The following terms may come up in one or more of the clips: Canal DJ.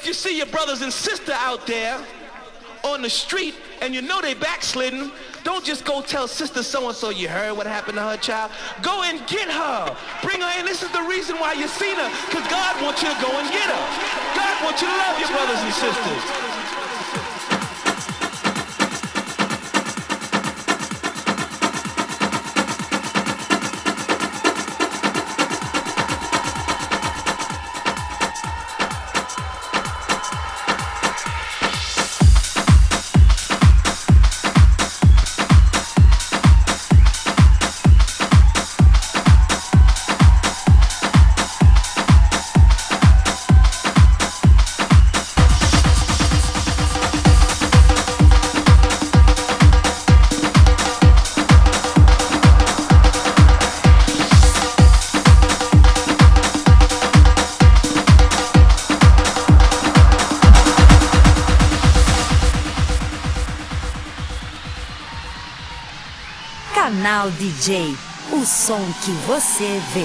if you see your brothers and sisters out there on the street and you know they backslidden, don't just go tell sister so-and-so you heard what happened to her child. Go and get her. Bring her in. This is the reason why you seen her, because God wants you to go and get her. God wants you to love your brothers and sisters. Canal DJ, o som que você vê.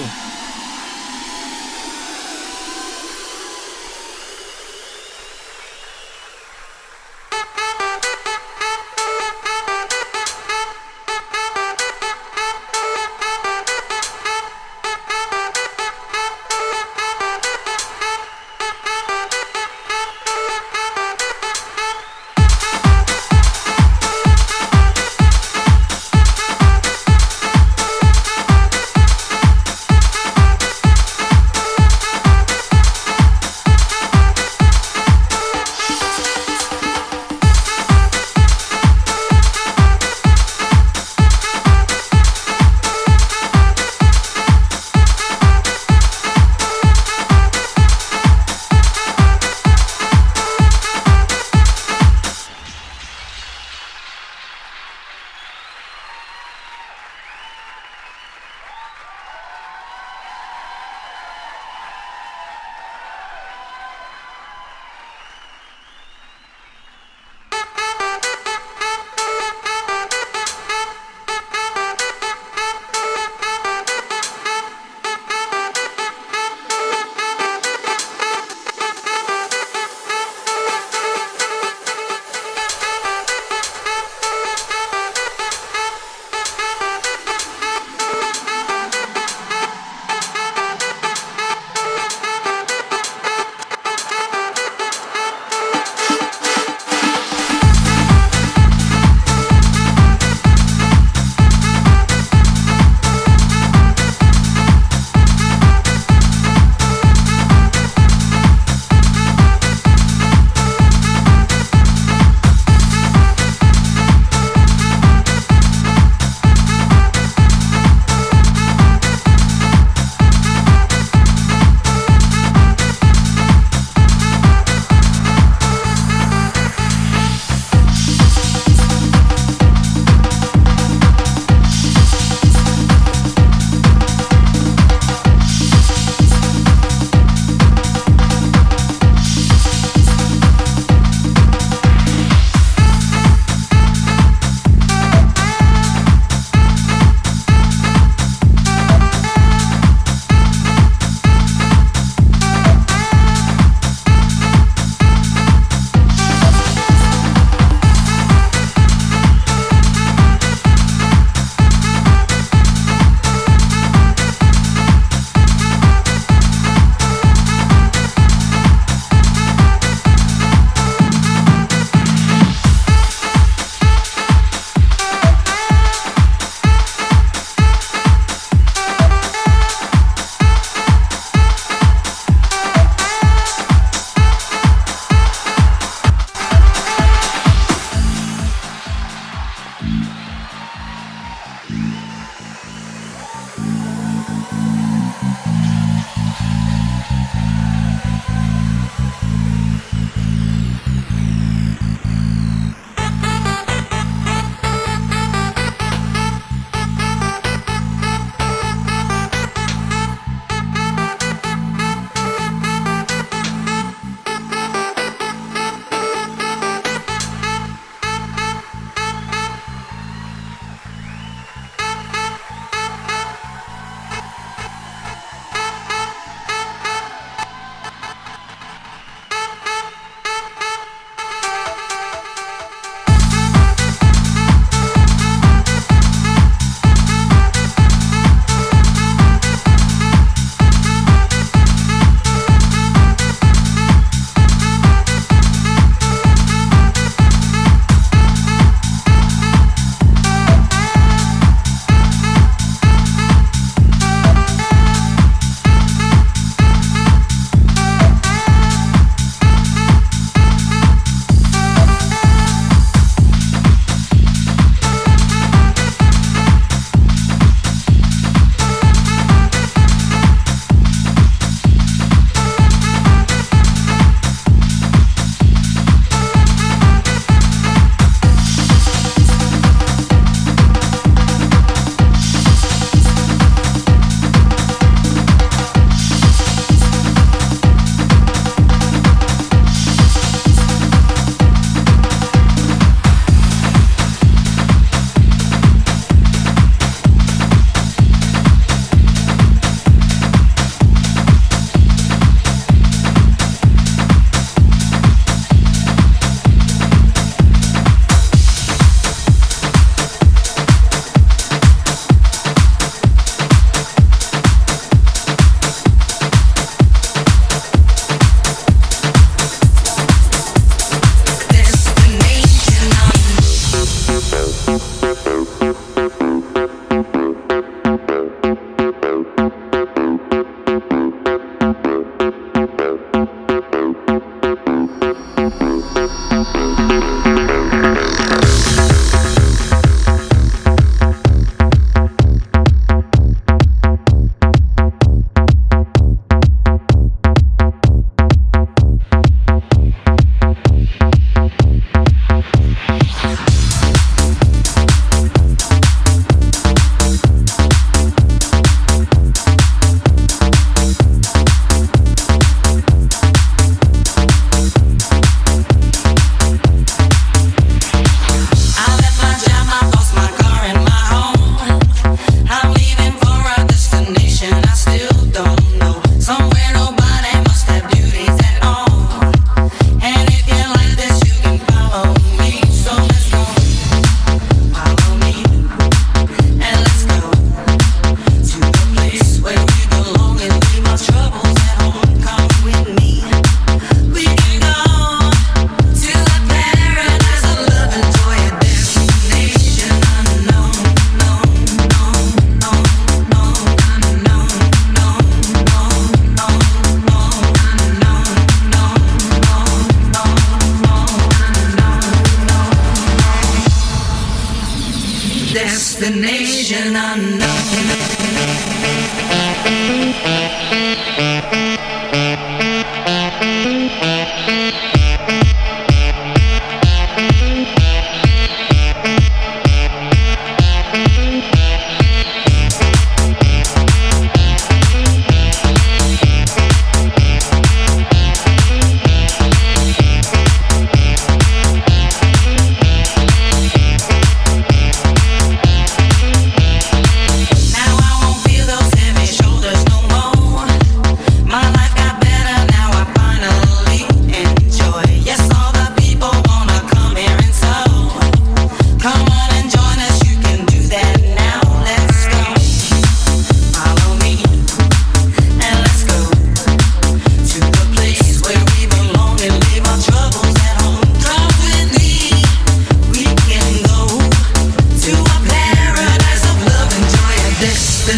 destination unknown.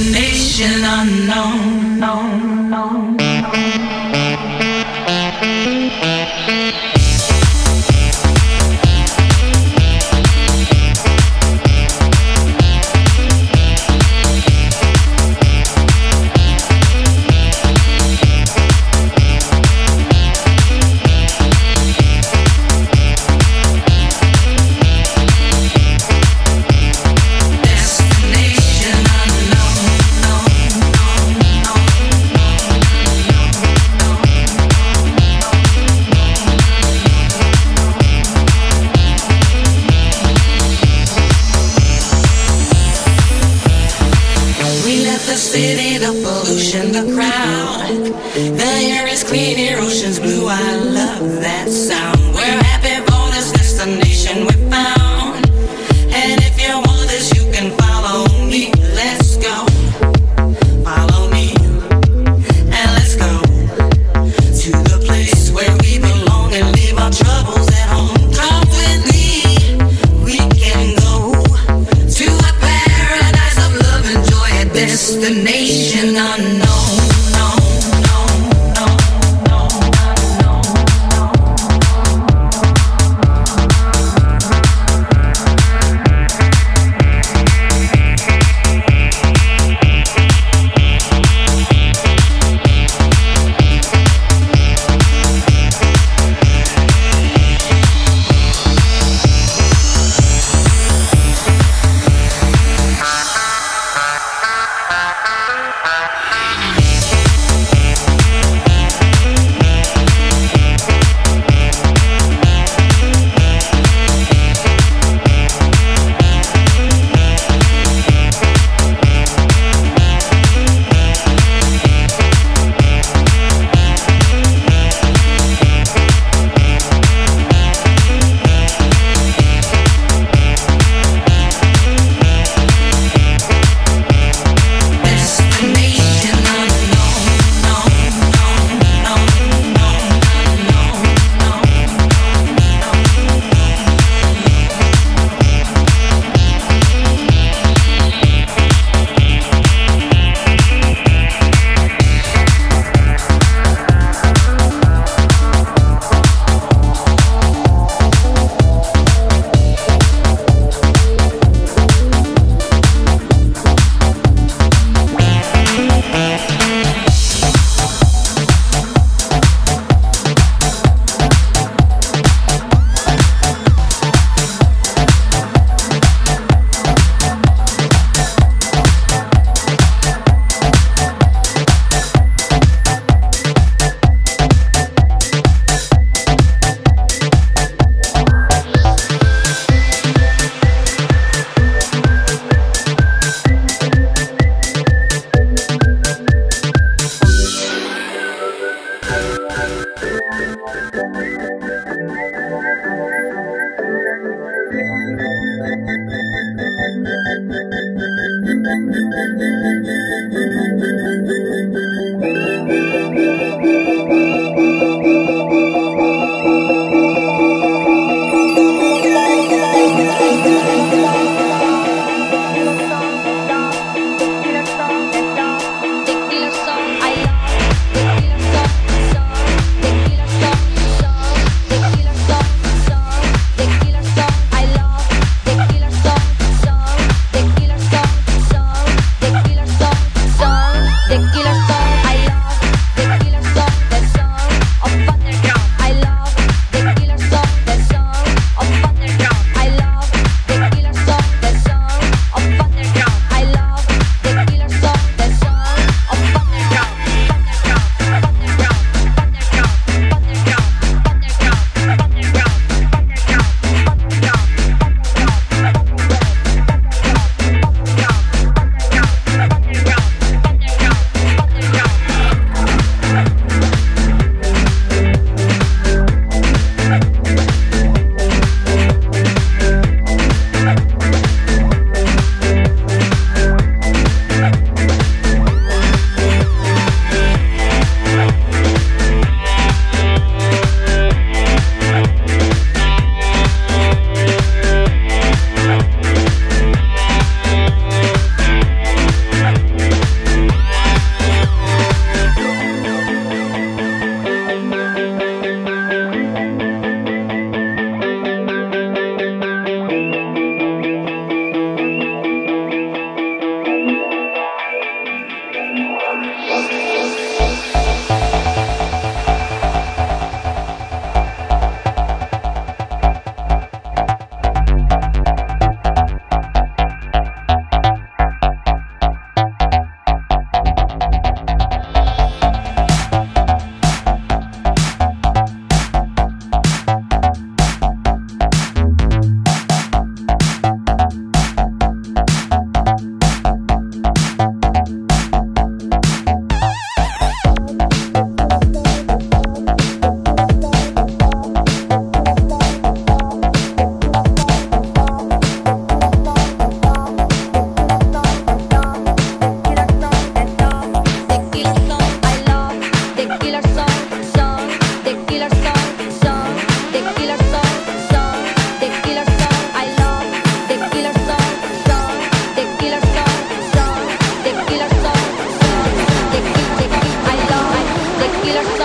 Destination unknown.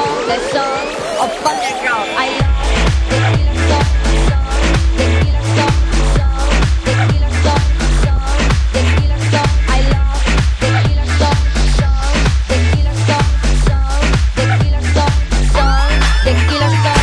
the song of underground. I love the killer song.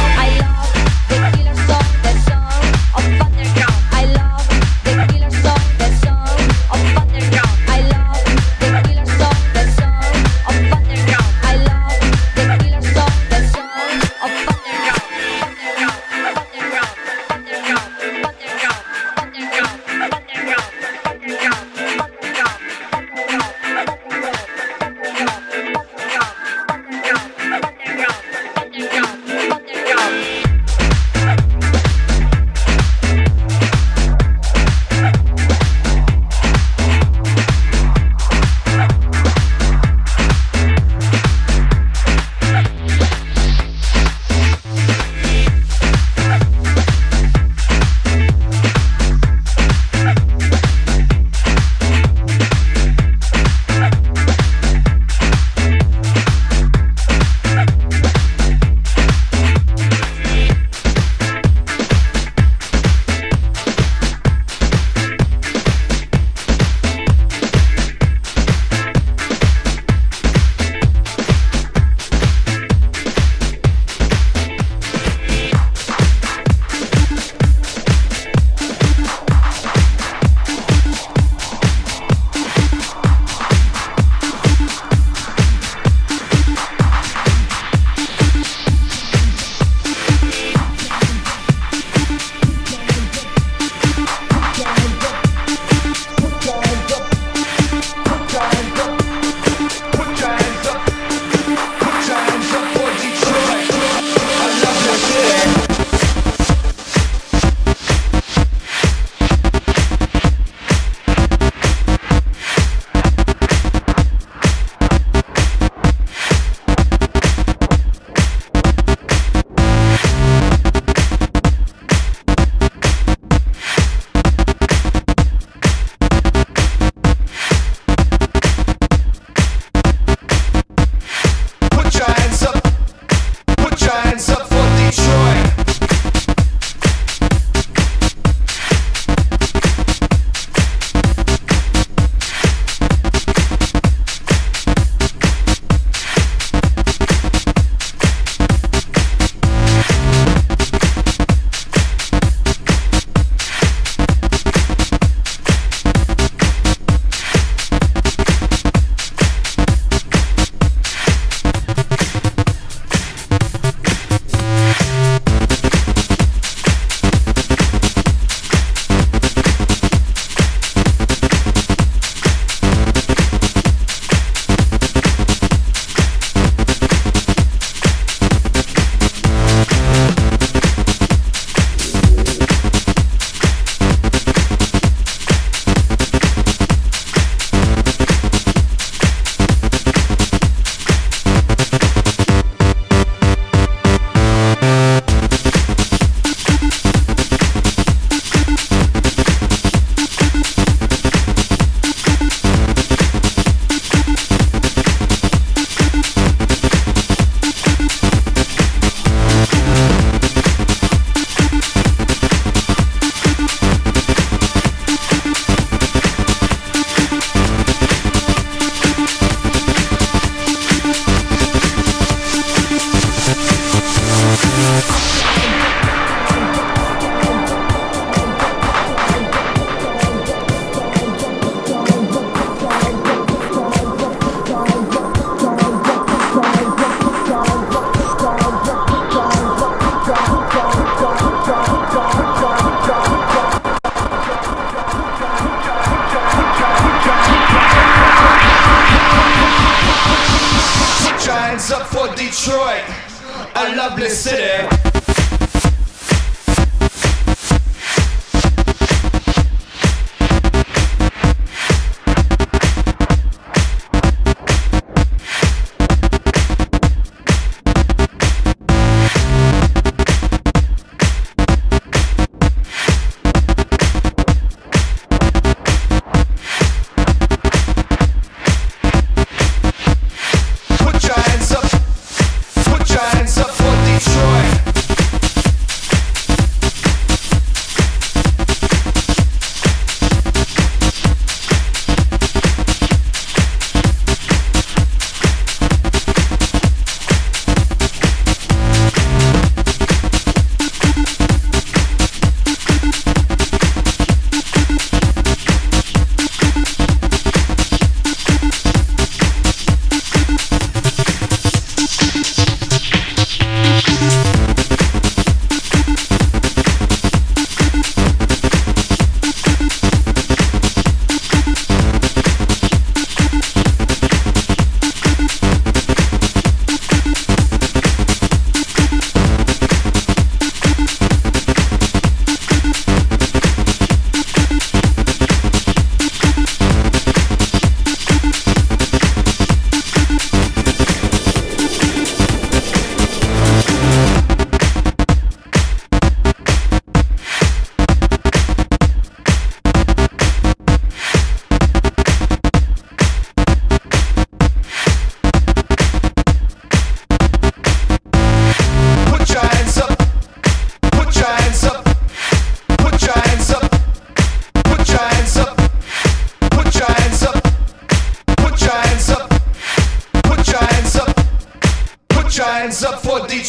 Put your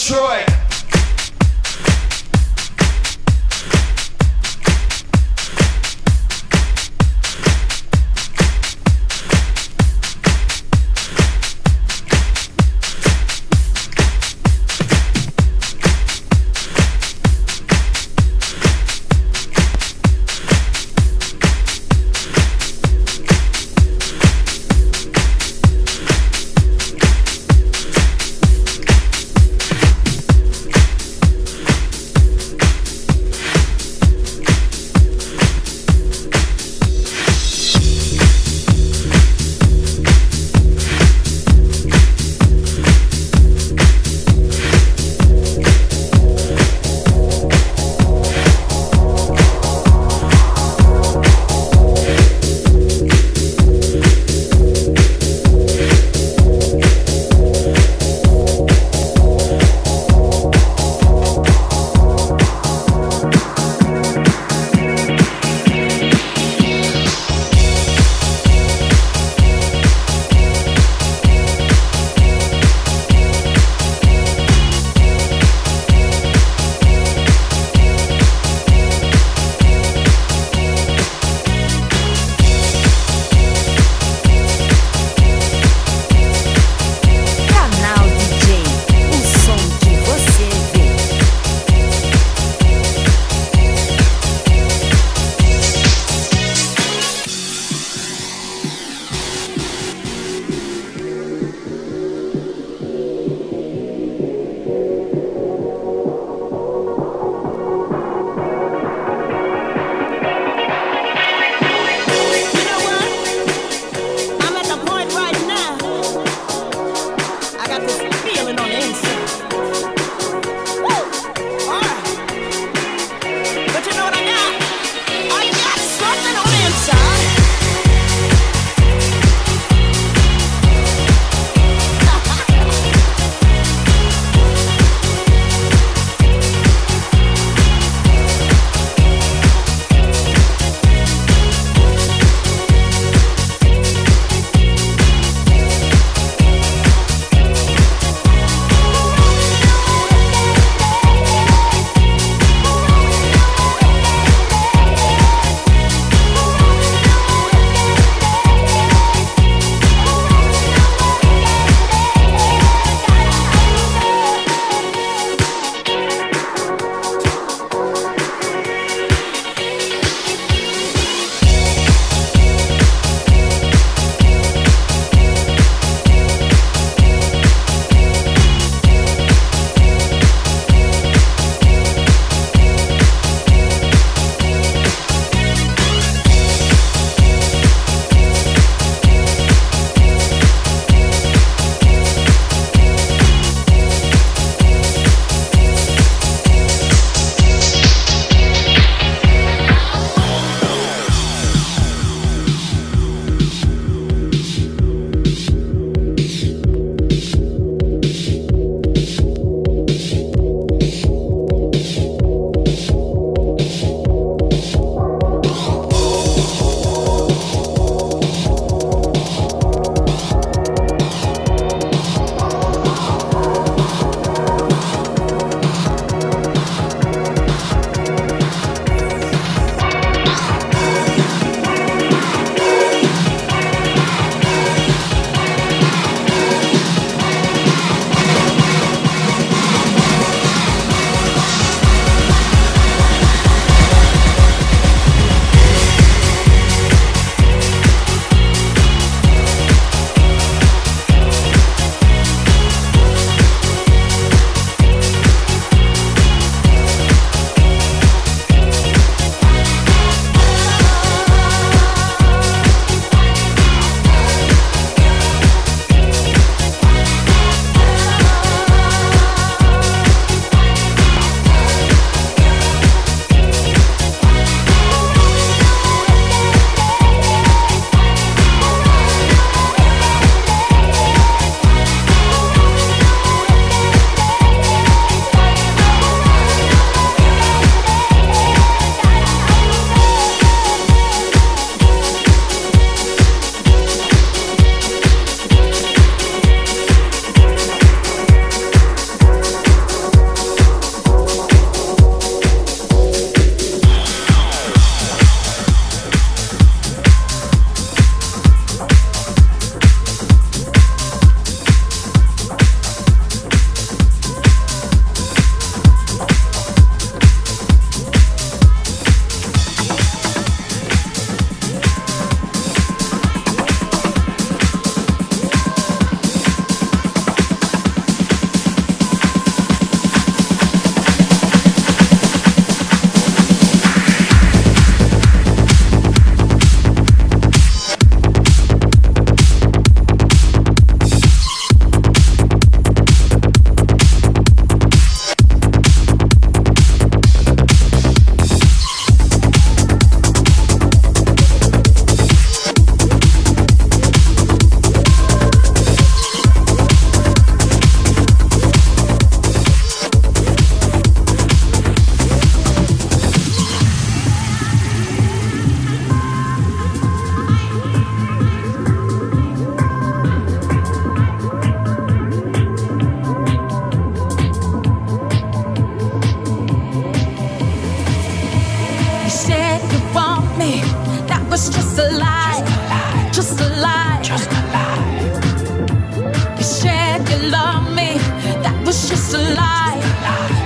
Detroit.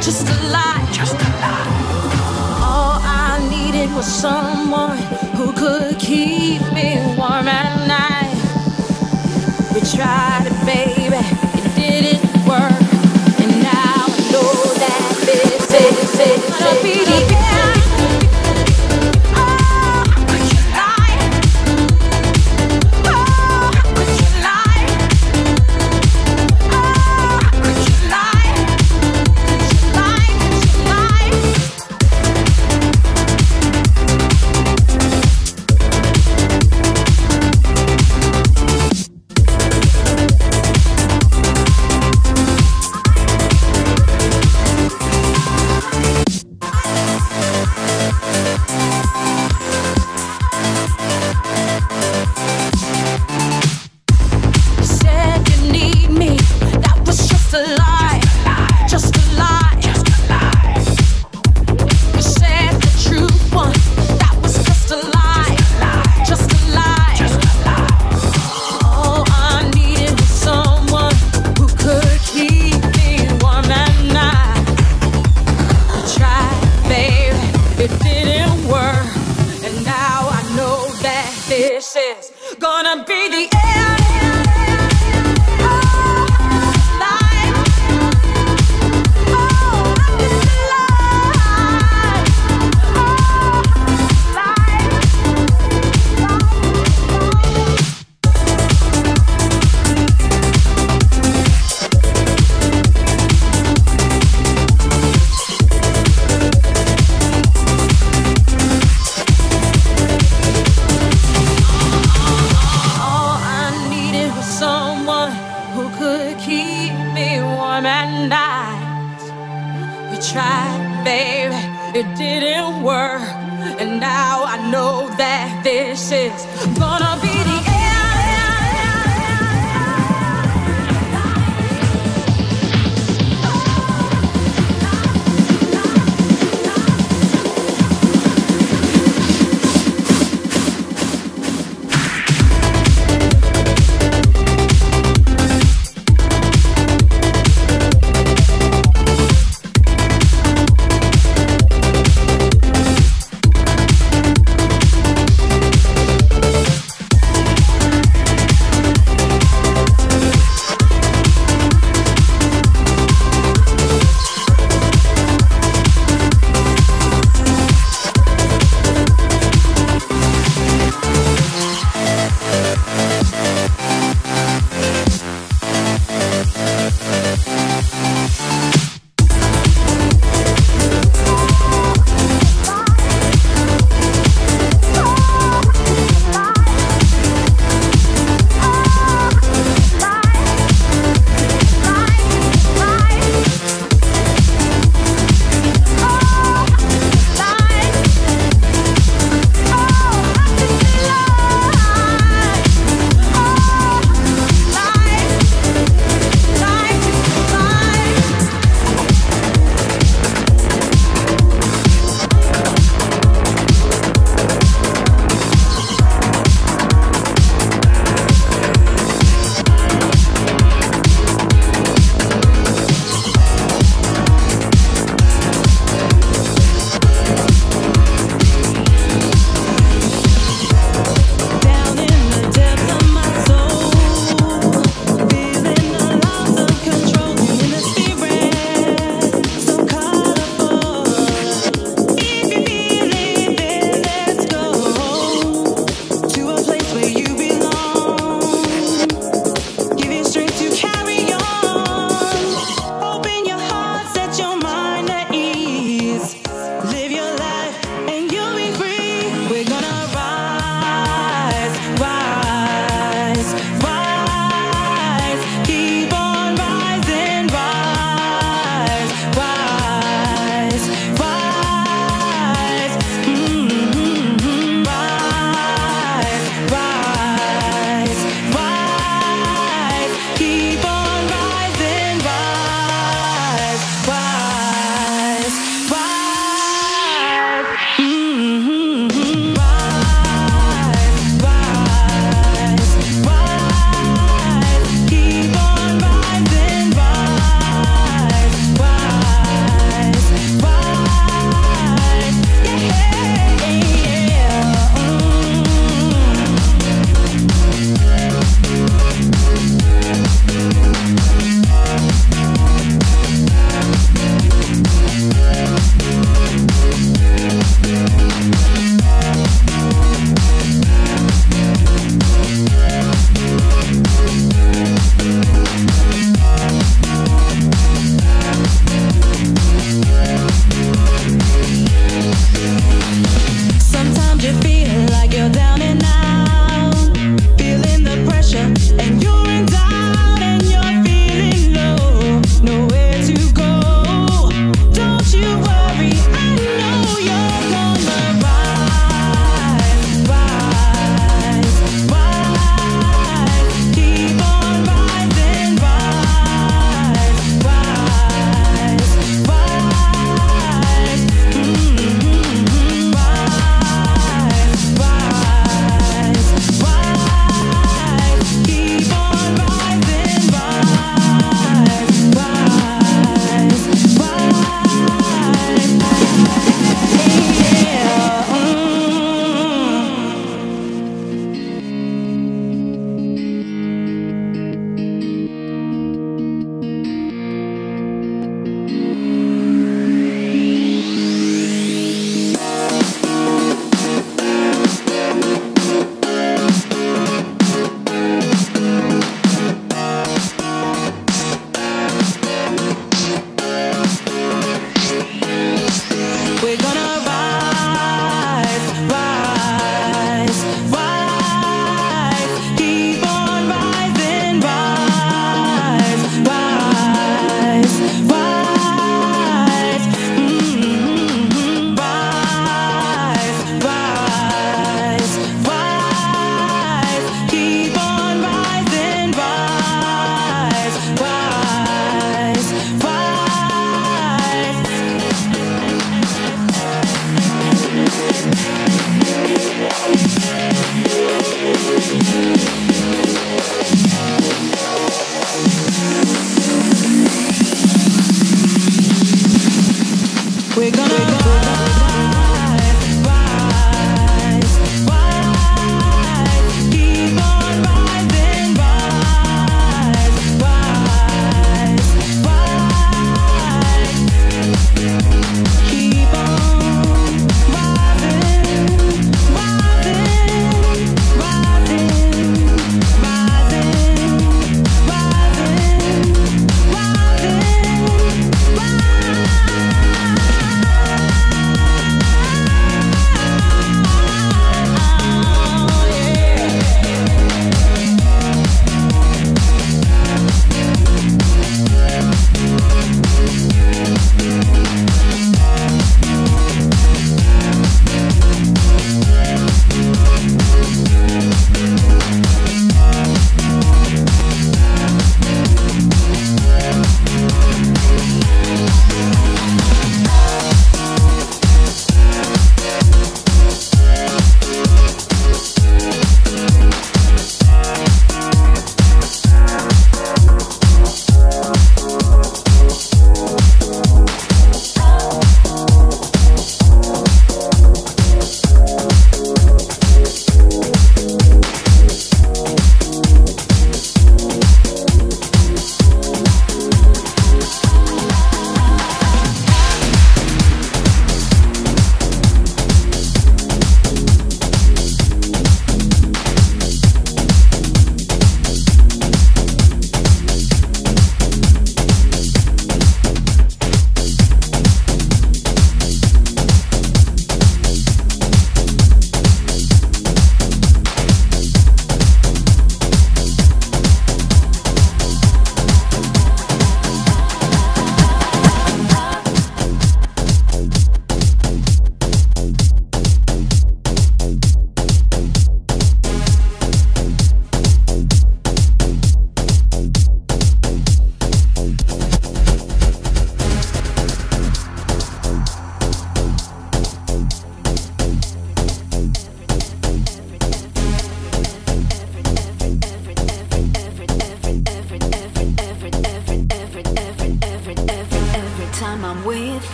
just a lie. All I needed was someone who could keep me warm at night. We tried it, baby, it didn't work, and now I know that this is gonna be the end. It didn't work, and now I know that this is gonna be the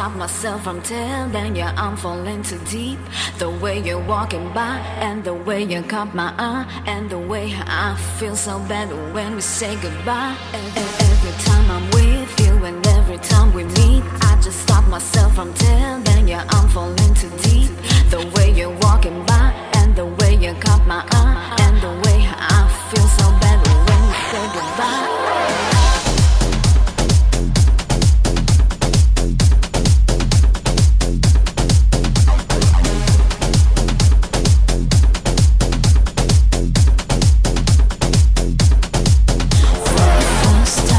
Stop myself from telling you I'm falling too deep. The way you're walking by, and the way you caught my eye, and the way I feel so bad when we say goodbye. Every time I'm with you and every time we meet, I just stop myself from telling you I'm falling too deep. The way you're walking by, and the way you caught my eye, and the way I feel so bad when we say goodbye. Stop.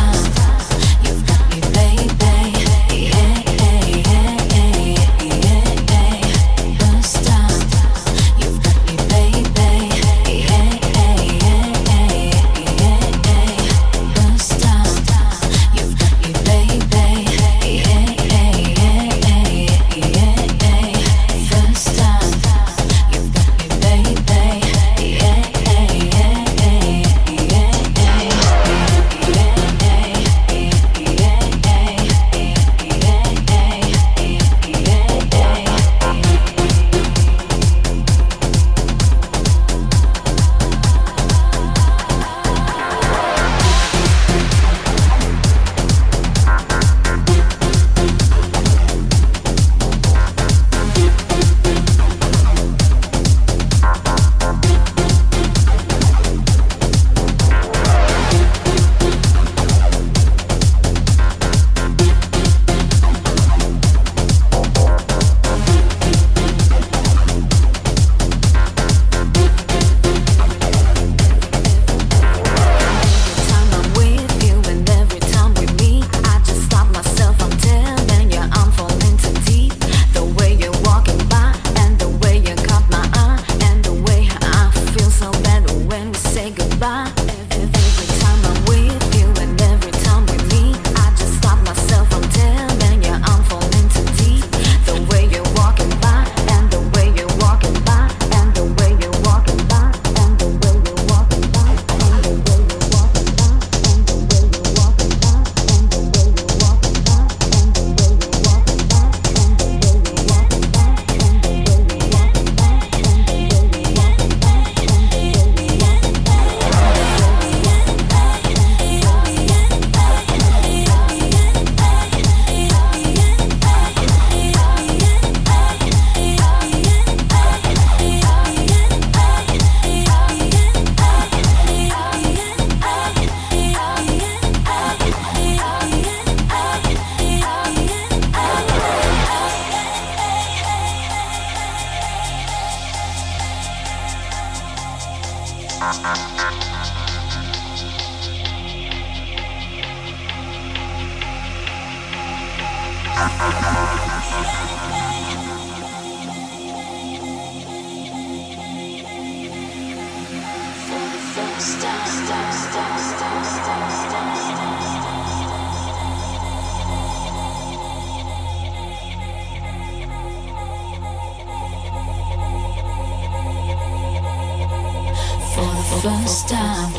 First time,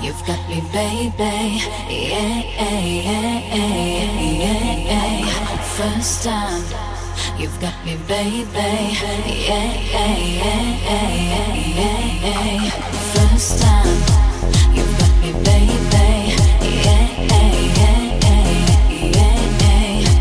you've got me, baby. Yeah, yeah, yeah, yeah, yeah. First time, you've got me, baby. Yeah, yeah, yeah, yeah, yeah. First time, you've got me, baby. Yeah, yeah, yeah, yeah, yeah, yeah, yeah, yeah, yeah.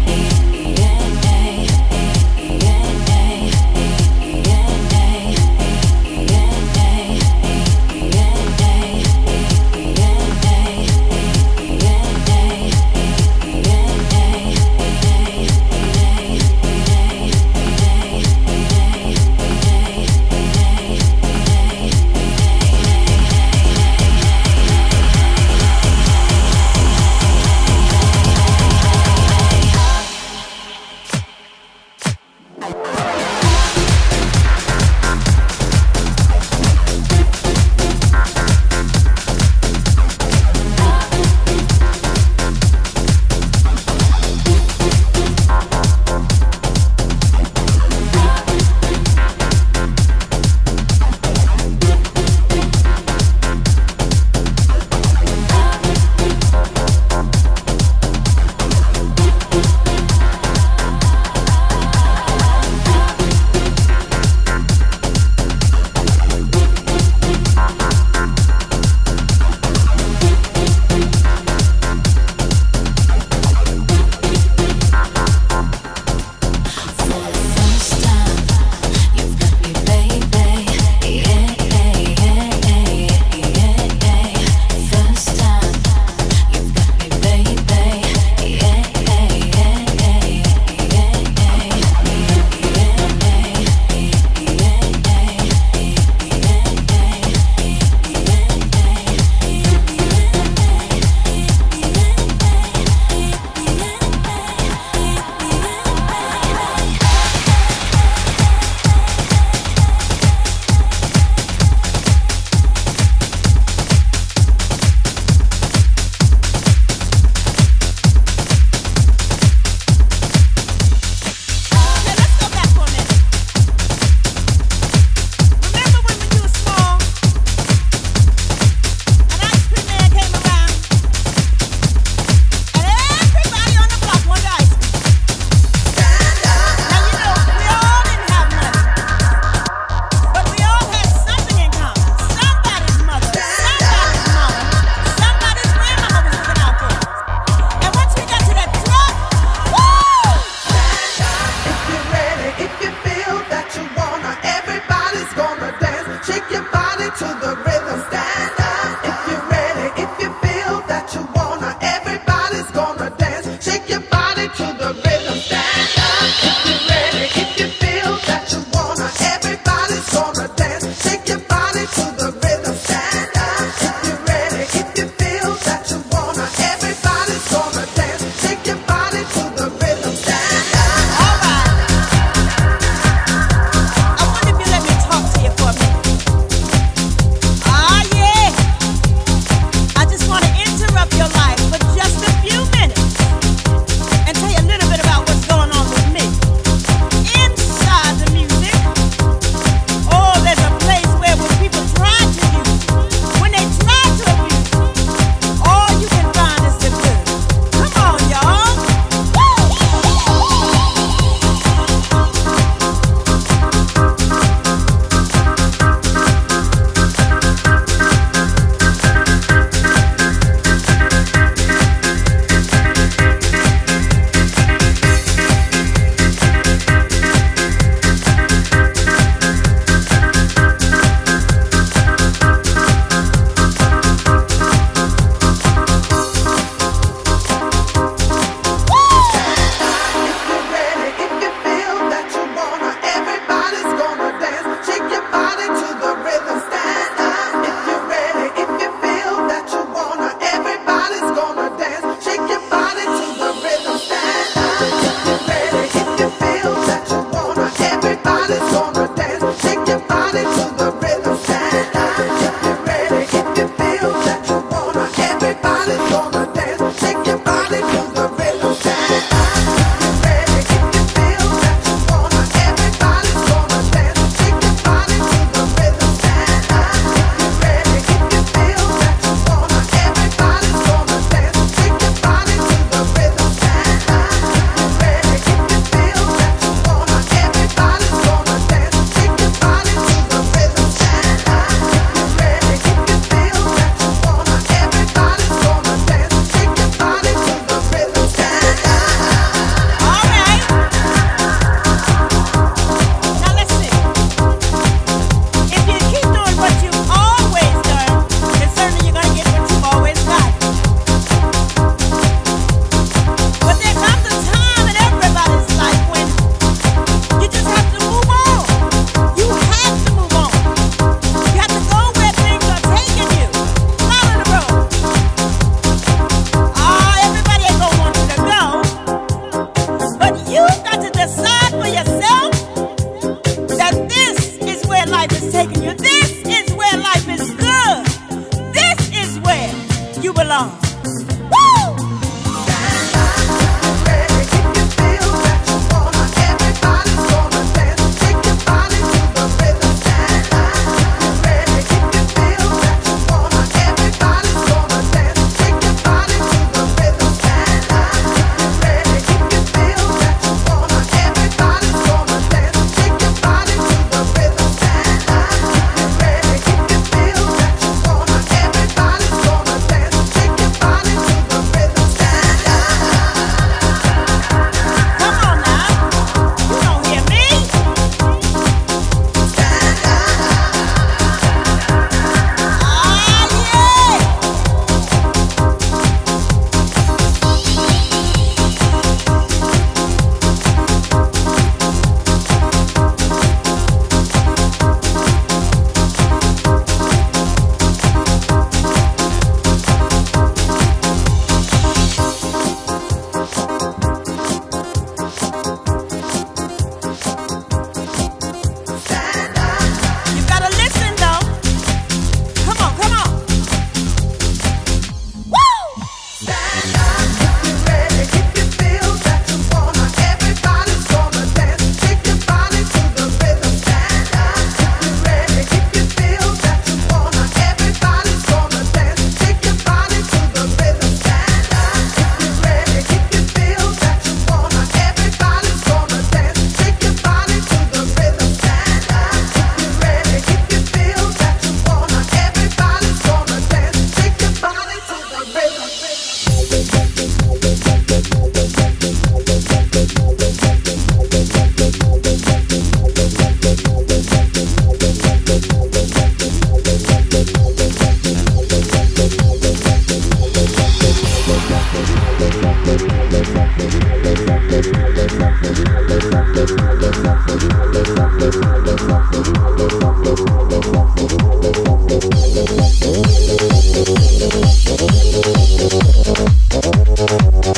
Canal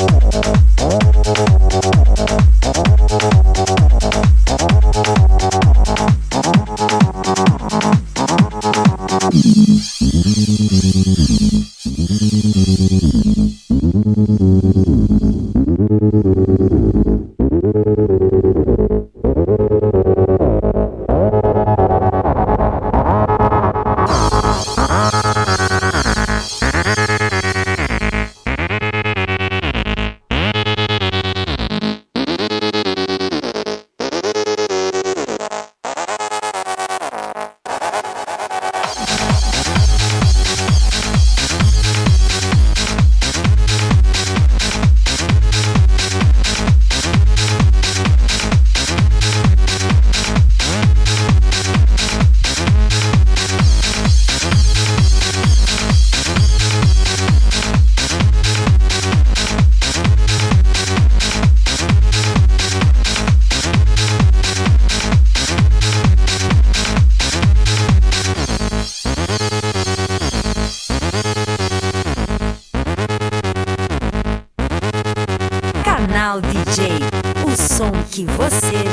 DJ, o som que você vê.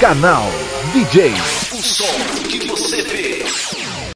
Canal DJ, o som que você vê.